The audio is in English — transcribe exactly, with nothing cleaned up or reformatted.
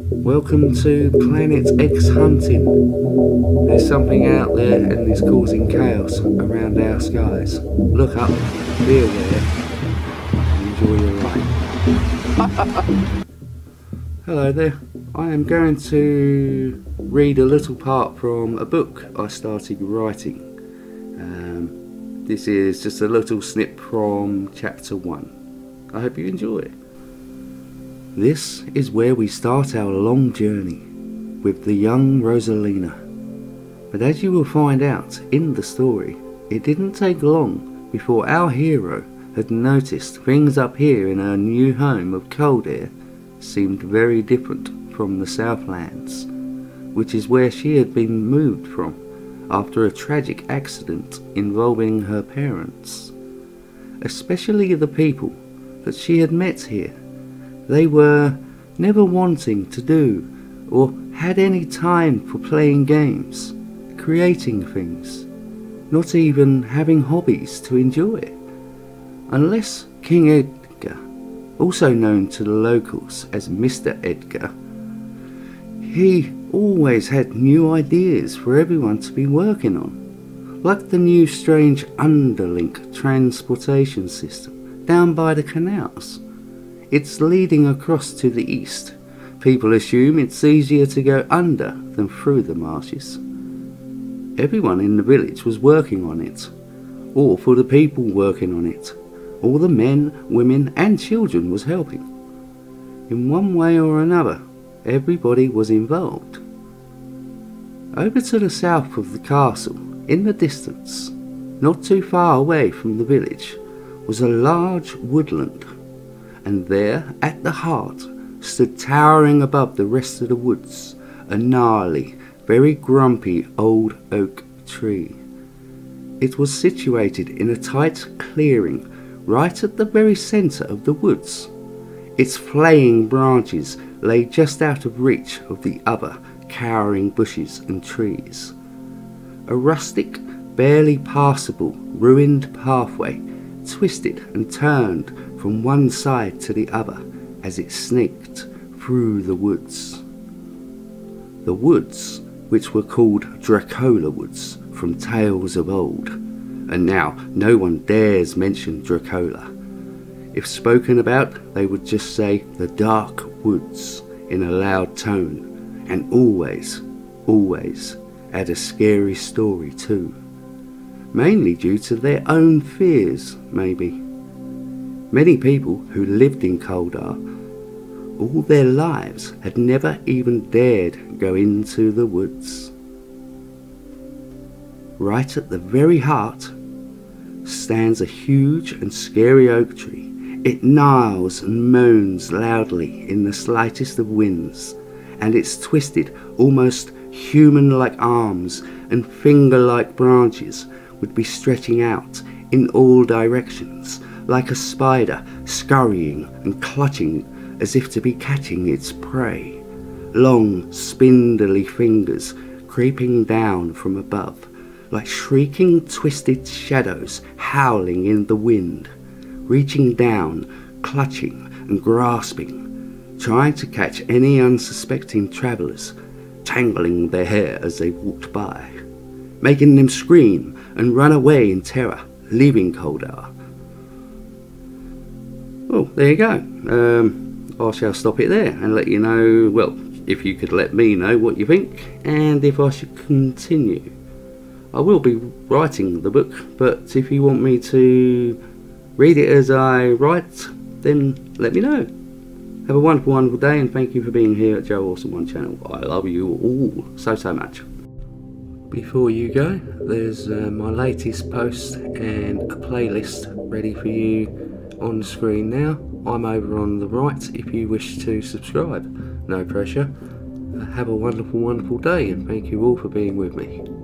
Welcome to Planet X hunting. There's something out there and it's causing chaos around our skies. Look up, be aware, and enjoy your life. Hello there. I am going to read a little part from a book I started writing. Um, this is just a little snip from chapter one. I hope you enjoy it. This is where we start our long journey with the young Rosalina. But as you will find out in the story, it didn't take long before our hero had noticed things up here in her new home of Koldar seemed very different from the Southlands, which is where she had been moved from after a tragic accident involving her parents. Especially the people that she had met here. They were never wanting to do or had any time for playing games, creating things, not even having hobbies to enjoy. Unless King Edgar, also known to the locals as Mister Edgar, he always had new ideas for everyone to be working on, like the new strange underlink transportation system down by the canals. It's leading across to the east. People assume it's easier to go under than through the marshes. Everyone in the village was working on it, or for the people working on it. All the men, women and children was helping. In one way or another, everybody was involved. Over to the south of the castle, in the distance, not too far away from the village, was a large woodland. And there, at the heart, stood towering above the rest of the woods, a gnarly, very grumpy old oak tree. It was situated in a tight clearing, right at the very centre of the woods. Its flaying branches lay just out of reach of the other cowering bushes and trees. A rustic, barely passable, ruined pathway twisted and turned from one side to the other as it sneaked through the woods. The woods, which were called Dracula Woods from tales of old, and now no one dares mention Dracula. If spoken about, they would just say the dark woods in a loud tone, and always, always add a scary story too. Mainly due to their own fears, maybe. Many people who lived in Koldar all their lives had never even dared go into the woods. Right at the very heart stands a huge and scary oak tree. It gnarls and moans loudly in the slightest of winds, and its twisted, almost human-like arms and finger-like branches would be stretching out in all directions, like a spider scurrying and clutching as if to be catching its prey. Long, spindly fingers creeping down from above, like shrieking, twisted shadows howling in the wind, reaching down, clutching and grasping, trying to catch any unsuspecting travellers, tangling their hair as they walked by, making them scream and run away in terror, leaving Koldar. Well, there you go. Um, I shall stop it there and let you know, well, if you could let me know what you think and if I should continue. I will be writing the book, but if you want me to read it as I write, then let me know. Have a wonderful, wonderful day, and thank you for being here at Joe Awesome One Channel. I love you all so, so much. Before you go, there's uh, my latest post and a playlist ready for you on screen now. I'm over on the right if you wish to subscribe. No pressure. Have a wonderful, wonderful day, and thank you all for being with me.